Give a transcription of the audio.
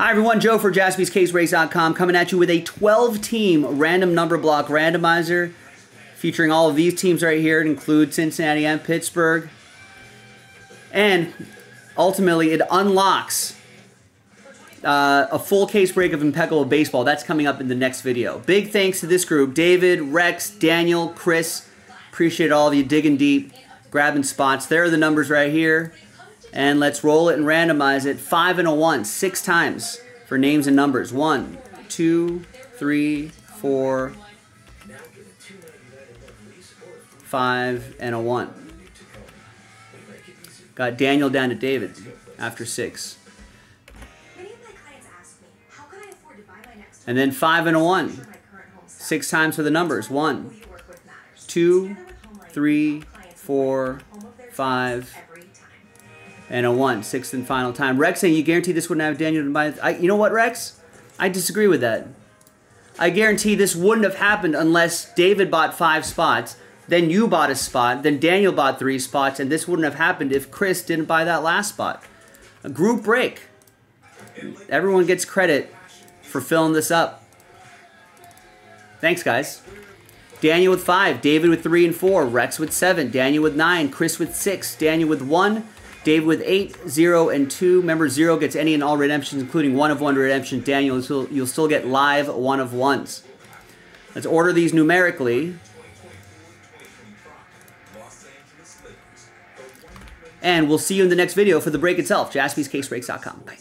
Hi everyone, Joe for JaspysCaseBreaks.com coming at you with a 12-team random number block randomizer featuring all of these teams right here. It includes Cincinnati and Pittsburgh. And ultimately, it unlocks a full case break of Impeccable Baseball. That's coming up in the next video. Big thanks to this group, David, Rex, Daniel, Chris. Appreciate all of you digging deep, grabbing spots. There are the numbers right here. And let's roll it and randomize it. 5 and a 1, 6 times for names and numbers. 1, 2, 3, 4, 5 and a 1. Got Daniel down to David after 6. And then 5 and a 1. 6 times for the numbers. 1, 2, 3, 4, 5 and a 1. 6th and final time. Rex saying, you guarantee this wouldn't have Daniel to buy. You know what, Rex? I disagree with that. I guarantee this wouldn't have happened unless David bought 5 spots, then you bought a spot, then Daniel bought 3 spots, and this wouldn't have happened if Chris didn't buy that last spot. A group break. Everyone gets credit for filling this up. Thanks, guys. Daniel with 5, David with 3 and 4, Rex with 7, Daniel with 9, Chris with 6, Daniel with 1, David with 8, 0, and 2. Remember, 0 gets any and all redemptions, including 1 of 1 redemption. Daniel, you'll still get live 1 of 1s. Let's order these numerically. And we'll see you in the next video for the break itself. JaspysCaseBreaks.com. Bye.